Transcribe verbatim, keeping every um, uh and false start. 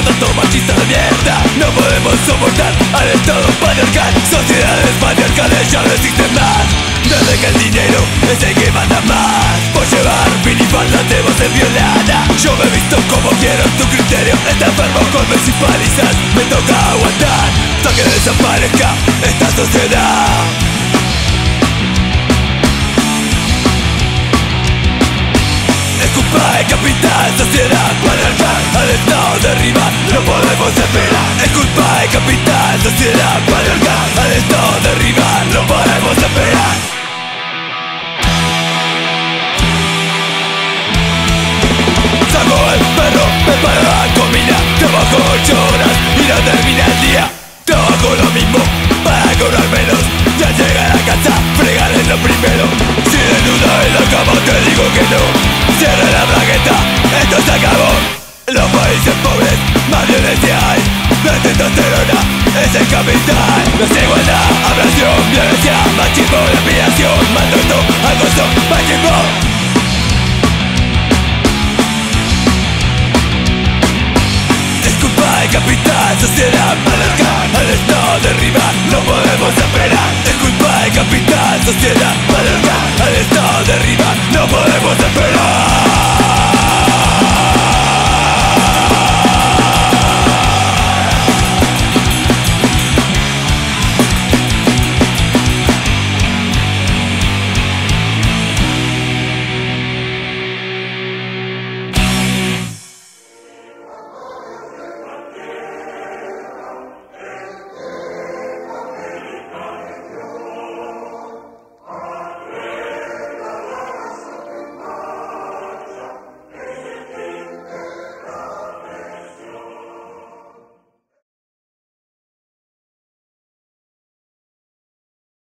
tanto machista de mierda. No podemos soportar al estado patriarcal. Sociedades patriarcales ya no existen más. Desde que el dinero es el que manda más. Por llevar minifalda te vas a ser violada. Yo me visto como quiero, tu criterio está enfermo con mes y palizas. Me toca aguantar hasta que desaparezca esta sociedad. Esculpa el capital, sociedad patriarcal, al Estado derribar, no podemos esperar. Esculpa el capital, sociedad patriarcal, al Estado derribar, no podemos esperar. Salgo el perro, me paro a combinar, trabajo ocho horas y no termina el día. Trabajo lo mismo para cobrar menos, ya llegar a casa, fregar es lo primero. Si desnuda en la cama te digo que no. Cierra la bragueta, esto se acabó. Los países pobres, más violencia hay. La testosterona es el capital. Desigualdad, abrasión, violencia, machismo, respiración, maltrato, acoso, machismo. Disculpa el capital, sociedad patriarcal, al Estado derriba, no podemos esperar. Disculpa el capital, sociedad patriarcal, al Estado derriba, no podemos esperar.